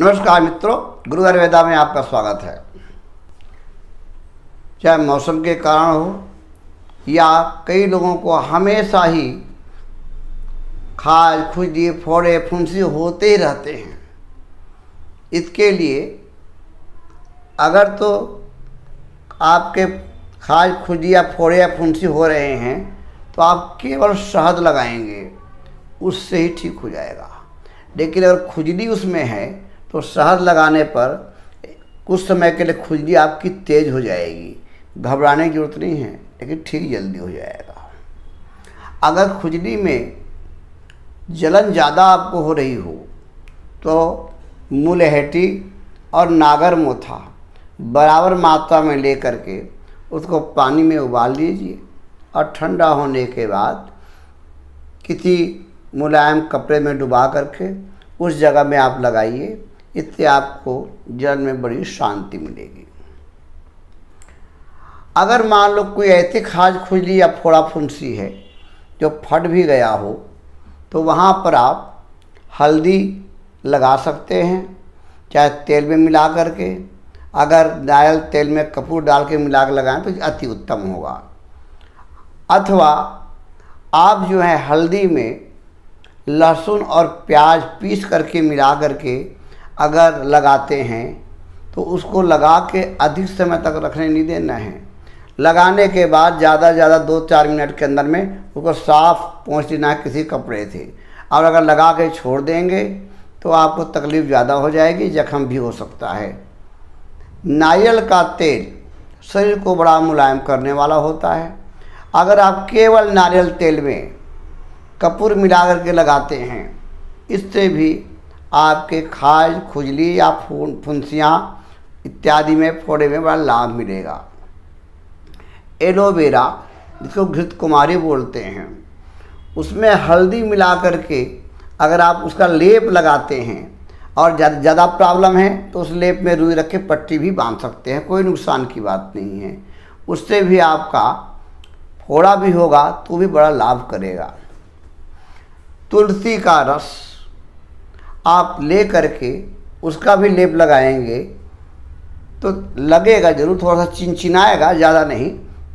नमस्कार मित्रों, गुरु आयुर्वेदा में आपका स्वागत है। चाहे मौसम के कारण हो या कई लोगों को हमेशा ही खाज खुजली फोड़े फुंसी होते ही रहते हैं। इसके लिए अगर तो आपके खाज खुजली या फोड़े या फुंसी हो रहे हैं तो आप केवल शहद लगाएंगे, उससे ही ठीक हो जाएगा। लेकिन अगर खुजली उसमें है तो शहद लगाने पर कुछ समय के लिए खुजली आपकी तेज़ हो जाएगी। घबराने की जरूरत नहीं है, लेकिन ठीक जल्दी हो जाएगा। अगर खुजली में जलन ज़्यादा आपको हो रही हो तो मूलहटी और नागर मोथा बराबर मात्रा में ले करके उसको पानी में उबाल लीजिए और ठंडा होने के बाद किसी मुलायम कपड़े में डुबा करके उस जगह में आप लगाइए। इससे आपको जलन में बड़ी शांति मिलेगी। अगर मान लो कोई ऐसी खाज खुजली या फोड़ा फुंसी है जो फट भी गया हो तो वहाँ पर आप हल्दी लगा सकते हैं, चाहे तेल में मिला करके। अगर नारियल तेल में कपूर डाल के मिला कर लगाएँ तो अति उत्तम होगा। अथवा आप जो है हल्दी में लहसुन और प्याज पीस करके मिला करके अगर लगाते हैं तो उसको लगा के अधिक समय तक रखने नहीं देना है। लगाने के बाद ज़्यादा से ज़्यादा 2-4 मिनट के अंदर में उसको साफ पोंछ लेना है किसी कपड़े से। और अगर लगा के छोड़ देंगे तो आपको तकलीफ़ ज़्यादा हो जाएगी, जख्म भी हो सकता है। नारियल का तेल शरीर को बड़ा मुलायम करने वाला होता है। अगर आप केवल नारियल तेल में कपूर मिला करके लगाते हैं, इससे भी आपके खाज खुजली या फुंसियाँ इत्यादि में फोड़े में बड़ा लाभ मिलेगा। एलोवेरा, जिसको घृतकुमारी बोलते हैं, उसमें हल्दी मिला करके अगर आप उसका लेप लगाते हैं और ज़्यादा प्रॉब्लम है तो उस लेप में रुई रख के पट्टी भी बांध सकते हैं, कोई नुकसान की बात नहीं है। उससे भी आपका फोड़ा भी होगा तो भी बड़ा लाभ करेगा। तुलसी का रस आप ले करके उसका भी लेप लगाएंगे तो लगेगा जरूर, थोड़ा सा चिनचिनाएगा, ज़्यादा नहीं,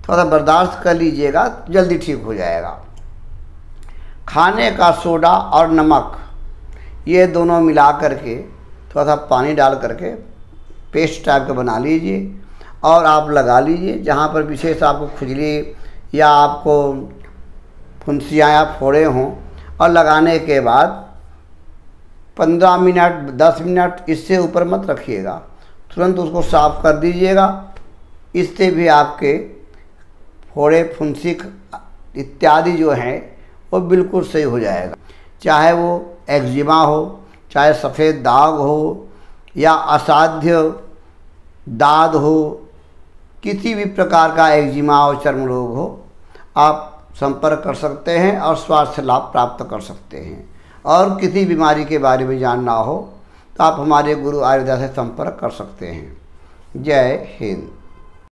थोड़ा बर्दाश्त कर लीजिएगा, जल्दी ठीक हो जाएगा। खाने का सोडा और नमक ये दोनों मिला करके थोड़ा सा पानी डाल करके पेस्ट टाइप का बना लीजिए और आप लगा लीजिए जहाँ पर विशेष आपको खुजली या आपको फुंसियाँ या फोड़े हों। और लगाने के बाद 15 मिनट 10 मिनट इससे ऊपर मत रखिएगा, तुरंत उसको साफ़ कर दीजिएगा। इससे भी आपके फोड़े फुंसी इत्यादि जो हैं वो बिल्कुल सही हो जाएगा। चाहे वो एक्जिमा हो, चाहे सफ़ेद दाग हो या असाध्य दाद हो, किसी भी प्रकार का एक्जिमा और चर्म रोग हो, आप संपर्क कर सकते हैं और स्वास्थ्य लाभ प्राप्त कर सकते हैं। और किसी बीमारी के बारे में जानना हो तो आप हमारे गुरु आयुर्वेदा से संपर्क कर सकते हैं। जय हिंद।